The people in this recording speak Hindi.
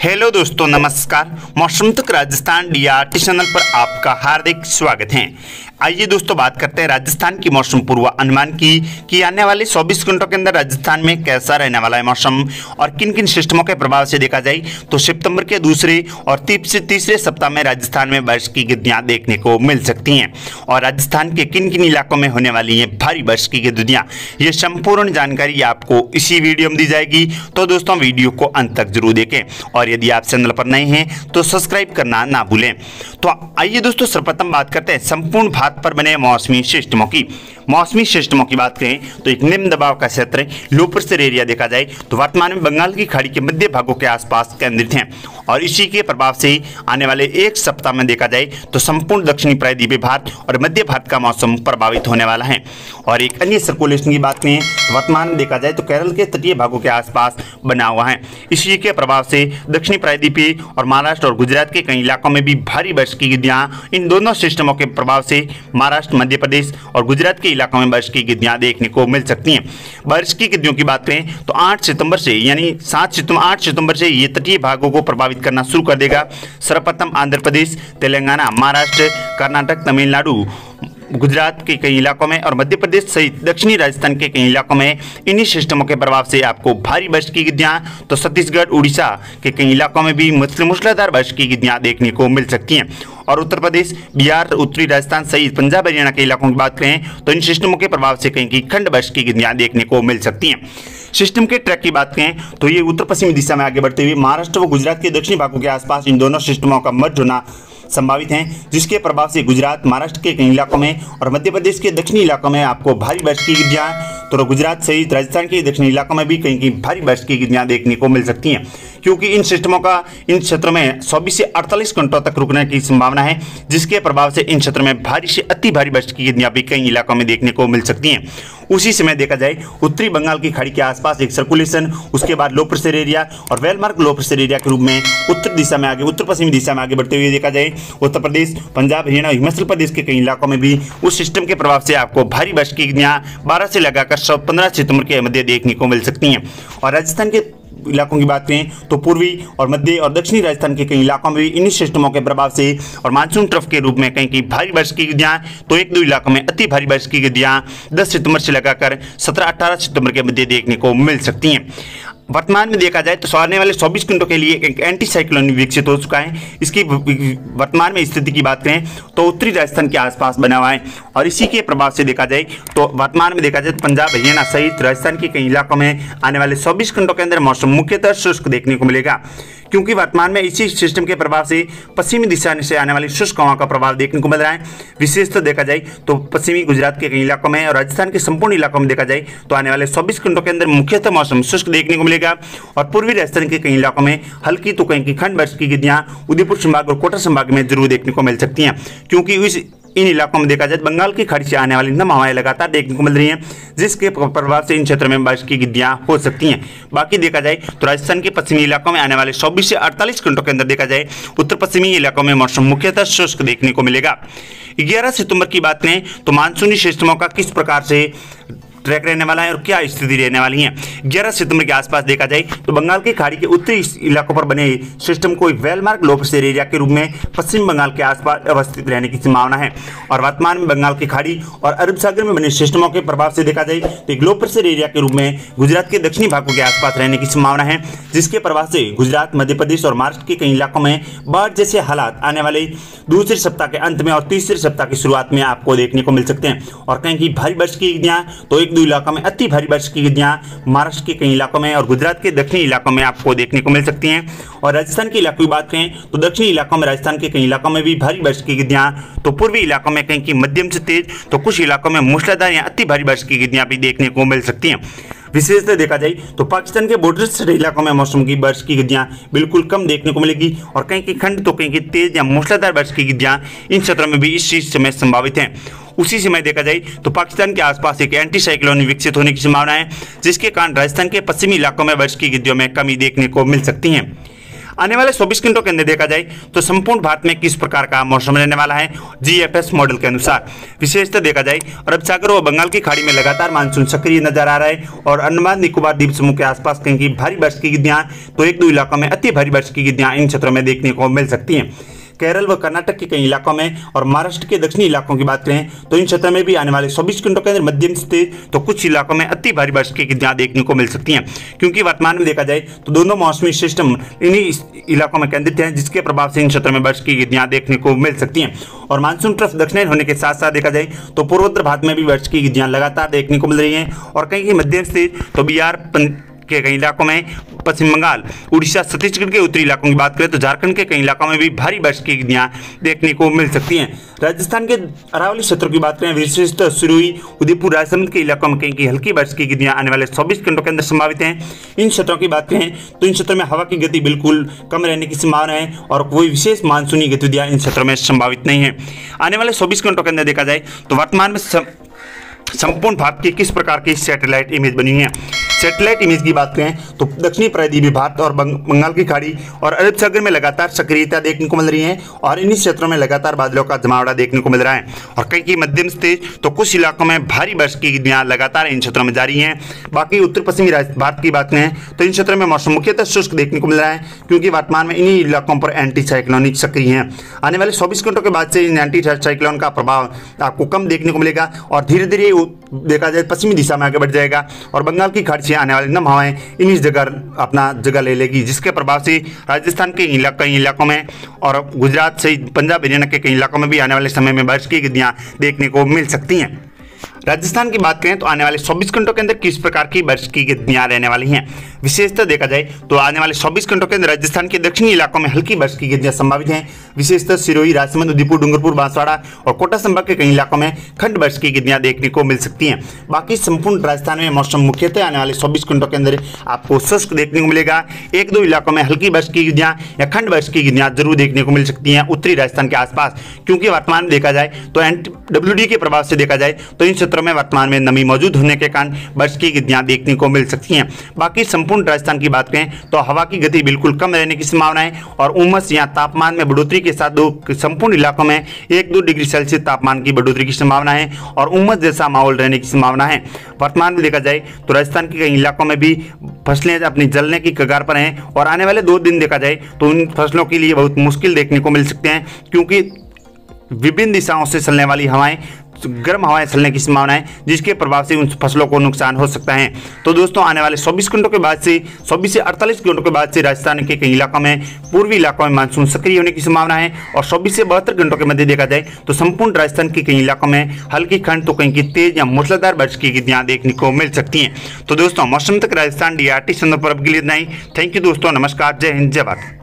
हेलो दोस्तों, नमस्कार। मौसम तक राजस्थान DRT चैनल पर आपका हार्दिक स्वागत है। आइए दोस्तों बात करते हैं राजस्थान की मौसम पूर्व अनुमान की कि आने वाले 24 घंटों के अंदर राजस्थान में कैसा रहने वाला है मौसम और किन किन सिस्टमों के प्रभाव से देखा जाए तो सितंबर के दूसरे और तीसरे सप्ताह में राजस्थान में बारिश की गतिविधियाँ देखने को मिल सकती हैं और राजस्थान के किन किन इलाकों में होने वाली हैं भारी बारिश की गतिविधियाँ, ये संपूर्ण जानकारी आपको इसी वीडियो में दी जाएगी। तो दोस्तों वीडियो को अंत तक जरूर देखें और यदि आप चैनल पर नए हैं तो सब्सक्राइब करना ना भूलें। तो आइए दोस्तों सर्वप्रथम बात करते हैं संपूर्ण भारत पर बने मौसमी सिस्टमों की। मौसमी सिस्टमों की बात करें तो एक निम्न दबाव का क्षेत्र लो प्रेशर एरिया देखा जाए तो वर्तमान में बंगाल की खाड़ी के मध्य भागों के आसपास केंद्रित हैं और इसी के प्रभाव से आने वाले एक सप्ताह में देखा जाए तो संपूर्ण दक्षिणी प्रायद्वीपीय भारत और मध्य भारत का मौसम प्रभावित होने वाला है। और एक अन्य सर्कुलेशन की बात करें वर्तमान में देखा जाए तो केरल के तटीय भागों के आसपास बना हुआ है, इसी के प्रभाव से दक्षिणी प्रायद्वीपीय और महाराष्ट्र और गुजरात के कई इलाकों में भी भारी बारिश की गतिविधियाँ, इन दोनों सिस्टमों के प्रभाव से महाराष्ट्र, मध्य प्रदेश और गुजरात के इलाकों में बारिश की गतिविधियां देखने को मिल सकती हैं। बारिश की गतिविधियों की बात करें तो 8 सितंबर से ये तटीय भागों को प्रभावित करना शुरू कर देगा। सर्वप्रथम आंध्र प्रदेश, तेलंगाना, महाराष्ट्र, कर्नाटक, तमिलनाडु, गुजरात के कई इलाकों में और मध्य प्रदेश सहित दक्षिणी राजस्थान के कई इलाकों में इन्हीं सिस्टमों के प्रभाव से आपको भारी बारिश की गतिविधियाँ, तो छत्तीसगढ़, उड़ीसा के कई इलाकों में भी मूसलाधार बारिश की गतिविधियाँ देखने को मिल सकती हैं। और उत्तर प्रदेश, बिहार, उत्तरी राजस्थान सहित पंजाब, हरियाणा के इलाकों की बात करें तो इन सिस्टमों के प्रभाव से कहीं की खंड बारिश की गतिविधियाँ देखने को मिल सकती हैं। सिस्टम के ट्रैक की बात करें तो ये उत्तर पश्चिमी दिशा में आगे बढ़ते हुए महाराष्ट्र व गुजरात के दक्षिणी भागों के आसपास इन दोनों सिस्टमों का मर्ज होना संभावित हैं, जिसके प्रभाव से गुजरात, महाराष्ट्र के कई इलाकों में और मध्य प्रदेश के दक्षिणी इलाकों में आपको भारी बारिश की गतिविधियाँ, तो गुजरात सहित राजस्थान के दक्षिणी इलाकों में भी कहीं कहीं भारी बारिश की गतिविधियाँ देखने को मिल सकती हैं, क्योंकि इन सिस्टमों का इन क्षेत्रों में 24 से 48 घंटों तक रुकने की संभावना है, जिसके प्रभाव से इन क्षेत्रों में भारी से अति भारी बारिश की गतिविधियाँ भी कई इलाकों में देखने को मिल सकती हैं। उसी समय देखा जाए उत्तरी बंगाल की खाड़ी के आसपास एक सर्कुलेशन, उसके बाद लो प्रेशर एरिया और वेलमार्क लो प्रेशर एरिया के रूप में उत्तर पश्चिमी दिशा में आगे बढ़ते हुए देखा जाए उत्तर प्रदेश, पंजाब, हरियाणा, हिमाचल प्रदेश के कई इलाकों में भी उस सिस्टम के प्रभाव से आपको भारी बारिश की गतिविधियाँ 12 से लगाकर 15 सितंबर के मध्य देखने को मिल सकती हैं। और राजस्थान के इलाकों की बात करें तो पूर्वी और मध्य और दक्षिणी राजस्थान के कई इलाकों में भी इन्हीं सिस्टमों के प्रभाव से और मानसून ट्रफ के रूप में कहीं की भारी बारिश की गतिविधियाँ, तो एक दो इलाकों में अति भारी बारिश की गतिविधियाँ 10 सितंबर से लगाकर 17-18 सितंबर के मध्य देखने को मिल सकती हैं। वर्तमान में देखा जाए तो आने वाले 24 घंटों के लिए एक एंटी साइक्लोन विकसित हो चुका है। इसकी वर्तमान में स्थिति की बात करें तो उत्तरी राजस्थान के आसपास बना हुआ है और इसी के प्रभाव से देखा जाए तो वर्तमान में देखा जाए तो पंजाब, हरियाणा सहित राजस्थान के कई इलाकों में आने वाले 24 घंटों के अंदर मौसम मुख्यतः शुष्क देखने को मिलेगा, क्योंकि वर्तमान में इसी सिस्टम के प्रभाव से पश्चिमी दिशा से आने वाली शुष्क हवा का प्रभाव देखने को मिल रहा है। विशेषतः देखा जाए तो पश्चिमी गुजरात के कई इलाकों में और राजस्थान के संपूर्ण इलाकों में देखा जाए तो आने वाले 24 घंटों के अंदर मुख्यतः मौसम शुष्क देखने को मिलेगा और पूर्वी राजस्थान के कई इलाकों में हल्की तो कहीं की खंड बारिश की गतिविधियाँ उदयपुर संभाग और कोटा संभाग में जरूर देखने को मिल सकती हैं, क्योंकि इन इलाकों में देखा जाए बंगाल की खाड़ी से आने वाली नम हवाएं लगातार देखने को मिल रही हैं, जिसके प्रभाव से इन क्षेत्रों में बारिश की गतिविधियाँ हो सकती हैं। बाकी देखा जाए तो राजस्थान के पश्चिमी इलाकों में आने वाले 24 से 48 घंटों के अंदर देखा जाए उत्तर पश्चिमी इलाकों में मौसम मुख्यतः शुष्क देखने को मिलेगा। 11 सितंबर की बात करें तो मानसूनी सिस्टमों का किस प्रकार से ट्रैक रहने वाला है और क्या स्थिति रहने वाली है। 11 सितंबर के आसपास देखा जाए तो बंगाल की खाड़ी के उत्तरी इलाकों पर बने सिस्टम को वेलमार्क लो प्रेशर एरिया के रूप में पश्चिम बंगाल के आसपास अवस्थित रहने की संभावना है और वर्तमान में बंगाल की खाड़ी और अरब सागर में बने सिस्टमों के प्रभाव से देखा जाए तो एक लो प्रेशर एरिया के रूप में गुजरात के दक्षिणी भागों के आसपास रहने की संभावना है, जिसके प्रभाव से गुजरात, मध्य प्रदेश और महाराष्ट्र के कई इलाकों में बाढ़ जैसे हालात आने वाले दूसरे सप्ताह के अंत में और तीसरे सप्ताह की शुरुआत में आपको देखने को मिल सकते हैं और कहीं की भारी बारिश की गतिविधियाँ, तो दो इलाकों में अति भारी बारिश की गतिविधियाँ महाराष्ट्र के कई इलाकों में और गुजरात के दक्षिणी इलाकों में आपको देखने को मिल सकती हैं। और राजस्थान के इलाकों की बात करें तो दक्षिणी इलाकों में राजस्थान के कई इलाकों में भी भारी बारिश की गतिविधियाँ, तो पूर्वी इलाकों में कहीं की मध्यम से तेज तो कुछ इलाकों में मूसलाधार या अति भारी बारिश की गतिविधियाँ भी देखने को मिल सकती हैं। विशेषतः देखा जाए तो पाकिस्तान के बॉर्डर से इलाकों में मौसम की बारिश की गतिविधियाँ बिल्कुल कम देखने को मिलेगी और कहीं की खंड तो कहीं की तेज या मूसलाधार बारिश की गतिविधियाँ इन क्षेत्रों में भी इस चीज समय संभावित हैं। उसी समय देखा जाए तो पाकिस्तान के आसपास एक एंटी साइक्लोन विकसित होने की संभावना है, जिसके कारण राजस्थान के पश्चिमी इलाकों में बारिश की गतिविधियों में कमी देखने को मिल सकती है। आने वाले 24 घंटों के अंदर देखा जाए तो संपूर्ण भारत में किस प्रकार का मौसम रहने वाला है जीएफएस मॉडल के अनुसार। विशेषतः देखा जाए अरब सागर और बंगाल की खाड़ी में लगातार मानसून सक्रिय नजर आ रहा है और अंडमान निकोबार द्वीप समूह के आसपास कहीं भारी वर्ष की गिद्दियां तो एक दो इलाकों में अति भारी वर्ष की गिद्दियां इन क्षेत्रों में देखने को मिल सकती हैं। केरल व कर्नाटक के कई इलाकों में और महाराष्ट्र के दक्षिणी इलाकों की बात करें तो इन क्षेत्रों में भी आने वाले 24 घंटों के अंदर मध्यम से तेज तो कुछ इलाकों में अति भारी वर्षा की गिरदां देखने को मिल सकती हैं, क्योंकि वर्तमान में देखा जाए तो दोनों मौसमी सिस्टम इन्हीं इलाकों में केंद्रित हैं जिसके प्रभाव से इन क्षेत्रों में वर्षा की गिरदां देखने को मिल सकती हैं। और मानसून ट्रफ दक्षिणायन होने के साथ साथ देखा जाए तो पूर्वोत्तर भारत में भी वर्षा की गिरदां लगातार देखने को मिल रही हैं और कहीं मध्यम से तेज तो बिहार के कई इलाकों में, पश्चिम बंगाल, उड़ीसा, छत्तीसगढ़ के उत्तरी इलाकों की बात करें तो झारखंड के कई इलाकों में भी भारी वर्षा की गिरदां देखने को मिल सकती हैं। राजस्थान के अरावली क्षेत्रों की बात करें विशेषतः सिरोही, उदयपुर, राजसमंद के इलाकों में कहीं हल्की वर्षा की गिरदां आने वाले 24 घंटों के अंदर संभावित हैं। इन क्षेत्रों की बात करें तो इन क्षेत्रों में हवा की गति बिल्कुल कम रहने की संभावना है और कोई विशेष मानसूनी गतिविधियां इन क्षेत्रों में संभावित नहीं है। आने वाले 24 घंटों के अंदर देखा जाए तो वर्तमान में संपूर्ण भारत की किस प्रकार की सैटेलाइट इमेज बनी है। सैटेलाइट इमेज की बात करें तो दक्षिणी प्रायद्वीपीय भारत और बंगाल की खाड़ी और अरब सागर में लगातार सक्रियता देखने को मिल रही है और इन्हीं क्षेत्रों में लगातार बादलों का जमावड़ा देखने को मिल रहा है और कई की मध्यम से तेज तो कुछ इलाकों में भारी वर्षा की गिरदां लगातार इन क्षेत्रों में जारी हैं। बाकी उत्तर पश्चिमी भारत की बात करें तो इन क्षेत्रों में मौसम मुख्यतः शुष्क देखने को मिल रहा है, क्योंकि वर्तमान में इन्हीं इलाकों पर एंटी साइक्लोनिक सक्रिय हैं। आने वाले 24 घंटों के बाद से इन एंटी साइक्लोन का प्रभाव आपको कम देखने को मिलेगा और धीरे धीरे देखा जाए पश्चिमी दिशा में आगे बढ़ जाएगा और बंगाल की खाड़ी से आने वाली नम हवाएं इन्हीं जगह अपना जगह ले लेगी, जिसके प्रभाव से राजस्थान के कई इलाकों में और गुजरात से पंजाब, हरियाणा के कई इलाकों में भी आने वाले समय में बारिश की गिरदां देखने को मिल सकती हैं। राजस्थान की बात करें तो आने वाले 24 घंटों के अंदर किस प्रकार की वर्षा की गिरदां रहने वाली हैं। विशेषतः देखा जाए तो आने वाले 24 घंटों के अंदर राजस्थान के दक्षिणी इलाकों में हल्की वर्षा की गिरदां संभावित हैं। विशेषतः सिरोही, राजसमंद, उदयपुर, डूंगरपुर, बांसवाड़ा और कोटा संभाग के कई इलाकों में खंड वर्षा की गिरदां देखने को मिल सकती हैं। बाकी संपूर्ण राजस्थान में मौसम मुख्यतः आने वाले 24 घंटों के अंदर आपको शुष्क देखने को मिलेगा। एक दो इलाकों में हल्की वर्षा की गिरदां या खंड वर्षा की गिरदां जरूर देखने को मिल सकती हैं उत्तरी राजस्थान के आसपास, क्योंकि वर्तमान देखा जाए तो डब्ल्यूडी के प्रभाव से देखा जाए तो इन क्षेत्रों में वर्तमान में नमी मौजूद होने के कारण वर्षा की गिरदां देखने को मिल सकती हैं। बाकी संपूर्ण राजस्थान की बात करें तो हवा की गति बिल्कुल कम रहने की संभावना है और उमस या तापमान में बढ़ोतरी के साथ संपूर्ण इलाकों में 1-2 डिग्री सेल्सियस तापमान की बढ़ोतरी की संभावना है और उमस जैसा माहौल रहने की संभावना है। वर्तमान में देखा जाए तो राजस्थान के कई इलाकों में भी फसलें अपनी जलने की कगार पर हैं और आने वाले 2 दिन देखा जाए तो उन फसलों के लिए बहुत मुश्किल देखने को मिल सकते हैं, क्योंकि विभिन्न दिशाओं से चलने वाली हवाएं, गर्म हवाएं चलने की संभावना है, जिसके प्रभाव से उन फसलों को नुकसान हो सकता है। तो दोस्तों आने वाले 24 घंटों के बाद से 24 से 48 घंटों के बाद से राजस्थान के कई इलाकों में, पूर्वी इलाकों में मानसून सक्रिय होने की संभावना है और 24 से 72 घंटों के मध्य देखा जाए तो संपूर्ण राजस्थान के कई इलाकों में हल्की खंड तो कहीं की तेज या मूसलाधार वर्षा की गिरदां देखने को मिल सकती है। तो दोस्तों मौसम तक राजस्थान DRT संदर्भ पर अब के लिए इतना ही। थैंक यू दोस्तों, नमस्कार, जय हिंद, जय भारत।